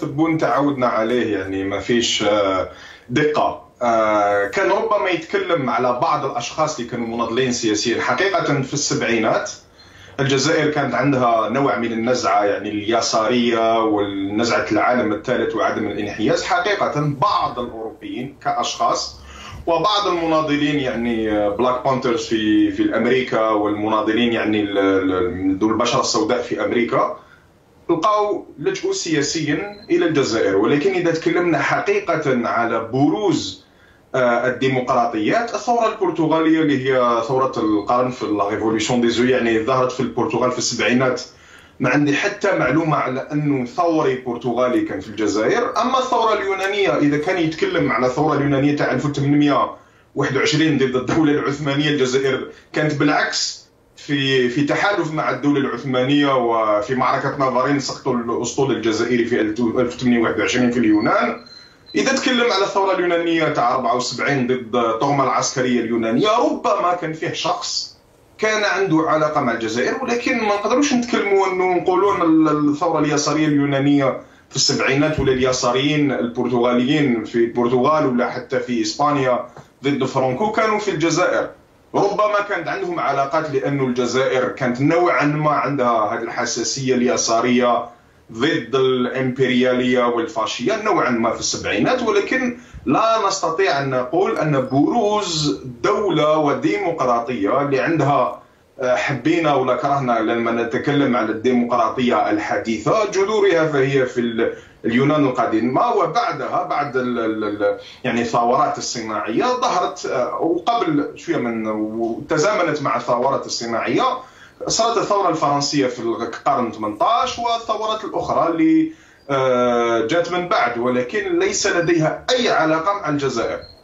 تبون تعودنا عليه، يعني ما فيش دقة. كان ربما يتكلم على بعض الأشخاص اللي كانوا مناضلين سياسيا حقيقة في السبعينات. الجزائر كانت عندها نوع من النزعة، يعني اليسارية والنزعة العالم الثالث وعدم الانحياز. حقيقة بعض الأوروبيين كأشخاص وبعض المناضلين، يعني بلاك بانترز في الأمريكا، والمناضلين يعني ذو البشرة السوداء في أمريكا، لقاو لجؤوا سياسيا الى الجزائر. ولكن اذا تكلمنا حقيقه على بروز الديمقراطيات، الثوره البرتغاليه اللي هي ثوره القرن في لا ريفوليوشن ديزوي، يعني ظهرت في البرتغال في السبعينات. ما عندي حتى معلومه على انه ثوري برتغالي كان في الجزائر. اما الثوره اليونانيه، اذا كان يتكلم على الثوره اليونانيه تاع 1821 ضد الدوله العثمانيه، الجزائر كانت بالعكس في تحالف مع الدولة العثمانية، وفي معركة نافارين سقطوا الأسطول الجزائري في 1821 في اليونان. إذا تكلم على الثورة اليونانية تاع 74 ضد الطغمة العسكرية اليونانية، ربما كان فيه شخص كان عنده علاقة مع الجزائر، ولكن ما نقدروش نتكلموا أنه نقولوا الثورة اليسارية اليونانية في السبعينات ولا اليساريين البرتغاليين في البرتغال ولا حتى في إسبانيا ضد فرانكو كانوا في الجزائر. ربما كانت عندهم علاقات، لأنه الجزائر كانت نوعا ما عندها هذه الحساسية اليسارية ضد الإمبريالية والفاشية نوعا ما في السبعينات. ولكن لا نستطيع أن نقول أن بروز دولة وديمقراطية اللي عندها حبينا ولا كرهنا لما نتكلم على الديمقراطية الحديثة، جذورها فهي في اليونان القديمة. وبعدها بعد يعني الثورات الصناعية ظهرت، وقبل شوية من تزامنت مع الثورات الصناعية صارت الثورة الفرنسية في القرن 18، والثورات الأخرى اللي جات من بعد، ولكن ليس لديها أي علاقة مع الجزائر.